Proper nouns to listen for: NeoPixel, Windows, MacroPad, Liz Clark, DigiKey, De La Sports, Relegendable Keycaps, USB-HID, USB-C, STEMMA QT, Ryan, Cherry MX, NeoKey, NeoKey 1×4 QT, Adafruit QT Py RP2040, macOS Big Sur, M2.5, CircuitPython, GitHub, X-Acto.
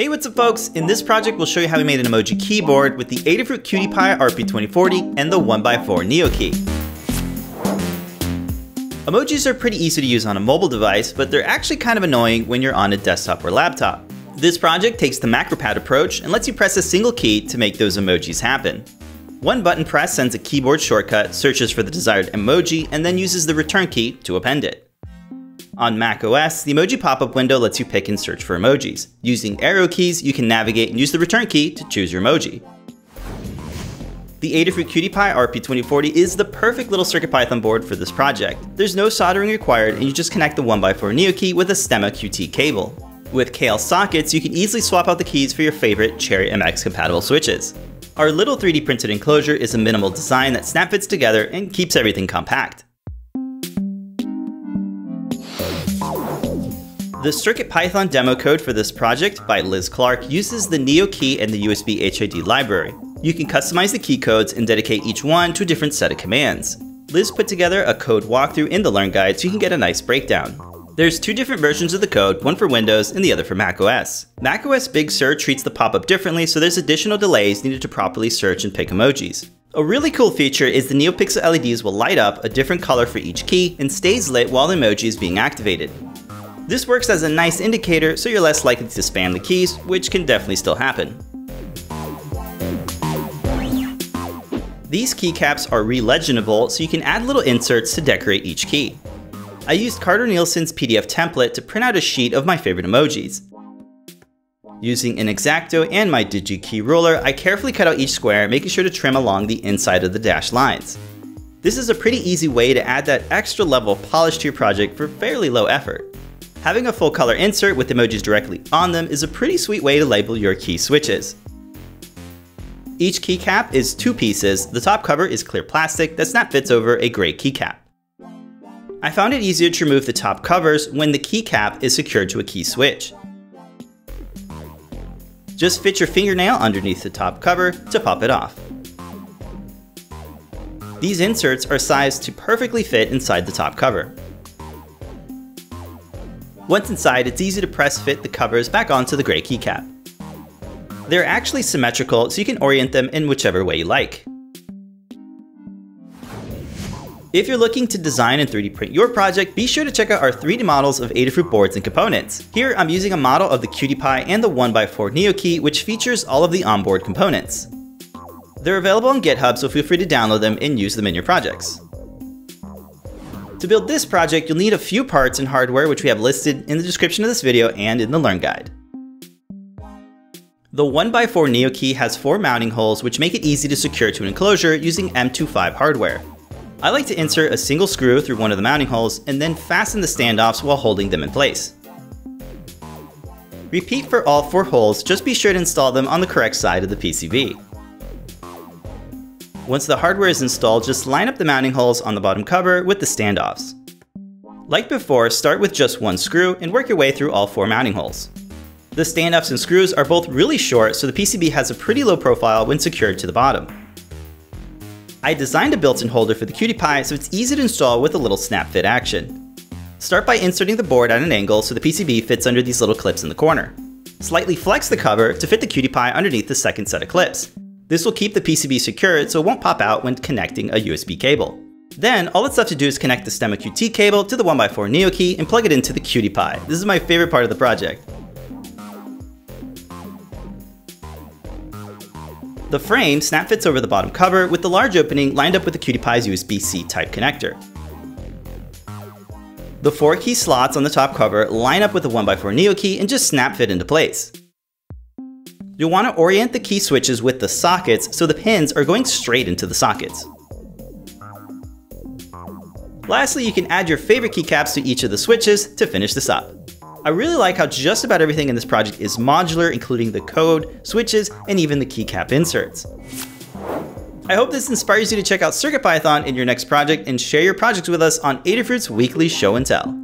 Hey, what's up folks? In this project, we'll show you how we made an emoji keyboard with the Adafruit QT Py RP2040 and the 1x4 NeoKey. Emojis are pretty easy to use on a mobile device, but they're actually kind of annoying when you're on a desktop or laptop. This project takes the MacroPad approach and lets you press a single key to make those emojis happen. One button press sends a keyboard shortcut, searches for the desired emoji, and then uses the return key to append it. On macOS, the emoji pop-up window lets you pick and search for emojis. Using arrow keys, you can navigate and use the return key to choose your emoji. The Adafruit QT Py RP2040 is the perfect little CircuitPython board for this project. There's no soldering required and you just connect the 1x4 NeoKey with a STEMMA QT cable. With KL sockets, you can easily swap out the keys for your favorite Cherry MX compatible switches. Our little 3D printed enclosure is a minimal design that snap fits together and keeps everything compact. The CircuitPython demo code for this project by Liz Clark uses the NeoKey and the USB-HID library. You can customize the key codes and dedicate each one to a different set of commands. Liz put together a code walkthrough in the Learn Guide so you can get a nice breakdown. There's two different versions of the code, one for Windows and the other for macOS. macOS Big Sur treats the pop-up differently, so there's additional delays needed to properly search and pick emojis. A really cool feature is the NeoPixel LEDs will light up a different color for each key and stays lit while the emoji is being activated. This works as a nice indicator, so you're less likely to spam the keys, which can definitely still happen. These keycaps are relegendable, so you can add little inserts to decorate each key. I used Carter Nielsen's PDF template to print out a sheet of my favorite emojis. Using an X-Acto and my DigiKey ruler, I carefully cut out each square, making sure to trim along the inside of the dashed lines. This is a pretty easy way to add that extra level of polish to your project for fairly low effort. Having a full color insert with emojis directly on them is a pretty sweet way to label your key switches. Each keycap is two pieces. The top cover is clear plastic that snap fits over a gray keycap. I found it easier to remove the top covers when the keycap is secured to a key switch. Just fit your fingernail underneath the top cover to pop it off. These inserts are sized to perfectly fit inside the top cover. Once inside, it's easy to press fit the covers back onto the gray keycap. They're actually symmetrical, so you can orient them in whichever way you like. If you're looking to design and 3D print your project, be sure to check out our 3D models of Adafruit boards and components. Here, I'm using a model of the QT Py and the 1x4 NeoKey, which features all of the onboard components. They're available on GitHub, so feel free to download them and use them in your projects. To build this project, you'll need a few parts and hardware, which we have listed in the description of this video and in the Learn Guide. The 1x4 NeoKey has four mounting holes, which make it easy to secure to an enclosure using M2.5 hardware. I like to insert a single screw through one of the mounting holes and then fasten the standoffs while holding them in place. Repeat for all four holes, just be sure to install them on the correct side of the PCB. Once the hardware is installed, just line up the mounting holes on the bottom cover with the standoffs. Like before, start with just one screw and work your way through all four mounting holes. The standoffs and screws are both really short, so the PCB has a pretty low profile when secured to the bottom. I designed a built-in holder for the QT Py, so it's easy to install with a little snap fit action. Start by inserting the board at an angle so the PCB fits under these little clips in the corner. Slightly flex the cover to fit the QT Py underneath the second set of clips. This will keep the PCB secured so it won't pop out when connecting a USB cable. Then, all that's left to do is connect the STEMMA QT cable to the 1x4 NeoKey and plug it into the QT Py. This is my favorite part of the project. The frame snap fits over the bottom cover with the large opening lined up with the QT Py's USB-C type connector. The four key slots on the top cover line up with the 1x4 NeoKey and just snap fit into place. You'll want to orient the key switches with the sockets so the pins are going straight into the sockets. Lastly, you can add your favorite keycaps to each of the switches to finish this up. I really like how just about everything in this project is modular, including the code, switches, and even the keycap inserts. I hope this inspires you to check out CircuitPython in your next project and share your projects with us on Adafruit's weekly show and tell.